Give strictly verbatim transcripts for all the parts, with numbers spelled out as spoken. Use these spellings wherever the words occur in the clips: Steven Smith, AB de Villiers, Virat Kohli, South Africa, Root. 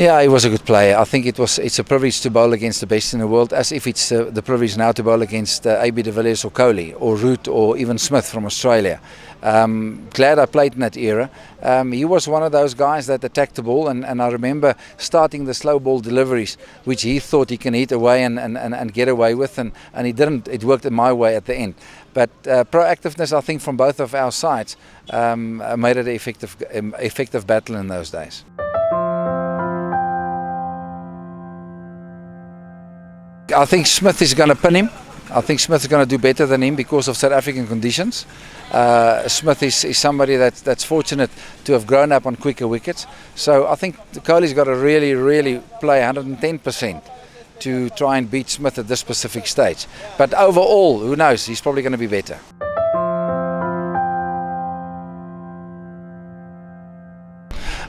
Yeah, he was a good player. I think it was it's a privilege to bowl against the best in the world, as if it's uh, the privilege now to bowl against uh, A B de Villiers or Kohli or Root or even Smith from Australia. Um, glad I played in that era. Um, he was one of those guys that attacked the ball, and, and I remember starting the slow ball deliveries, which he thought he can hit away and, and, and get away with, and, and he didn't. It worked in my way at the end. But uh, proactiveness, I think, from both of our sides um, made it an effective, um, effective battle in those days. I think Smith is going to pin him. I think Smith is going to do better than him because of South African conditions. Uh, Smith is, is somebody that, that's fortunate to have grown up on quicker wickets. So I think Kohli's got to really, really play one hundred ten percent to try and beat Smith at this specific stage. But overall, who knows, he's probably going to be better.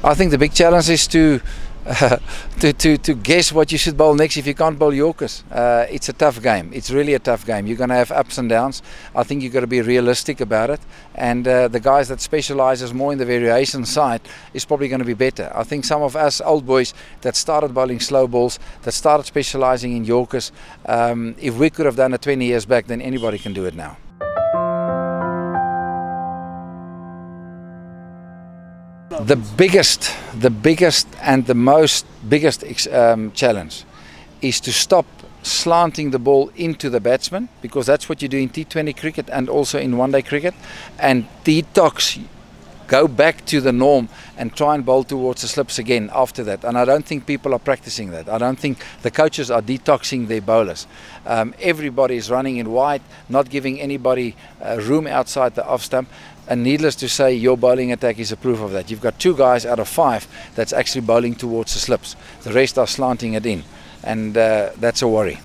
I think the big challenge is to Uh, to, to, to guess what you should bowl next if you can't bowl Yorkers. Uh, it's a tough game. It's really a tough game. You're going to have ups and downs. I think you've got to be realistic about it. And uh, the guys that specialises more in the variation side is probably going to be better. I think some of us old boys that started bowling slow balls, that started specialising in Yorkers, um, if we could have done it twenty years back, then anybody can do it now. The biggest, the biggest and the most biggest um, challenge is to stop slanting the ball into the batsman, because that's what you do in T twenty cricket and also in one day cricket, and detox, go back to the norm and try and bowl towards the slips again after that. And I don't think people are practicing that. I don't think the coaches are detoxing their bowlers. Um, everybody is running in wide, not giving anybody uh, room outside the off stump. And needless to say, your bowling attack is a proof of that. You've got two guys out of five that's actually bowling towards the slips. The rest are slanting it in, and uh, that's a worry.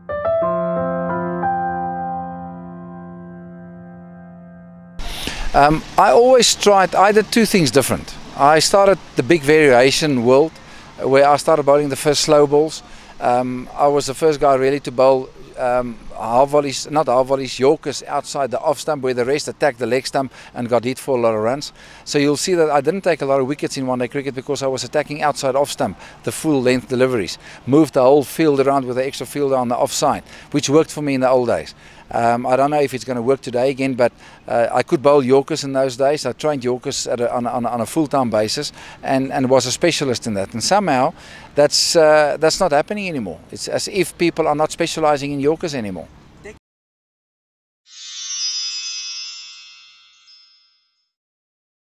Um, I always tried, I did two things different. I started the big variation world, where I started bowling the first slow balls. Um, I was the first guy really to bowl Um, half volleys, not half volleys, Yorkers outside the off stump, where the rest attacked the leg stump and got hit for a lot of runs. So you'll see that I didn't take a lot of wickets in one day cricket because I was attacking outside off stump, the full length deliveries. Moved the whole field around with the extra fielder on the offside, which worked for me in the old days. Um, I don't know if it's going to work today again, but uh, I could bowl Yorkers in those days. I trained Yorkers at a, on, on, on a full-time basis, and, and was a specialist in that. And somehow that's, uh, that's not happening anymore. It's as if people are not specializing in Yorkers anymore.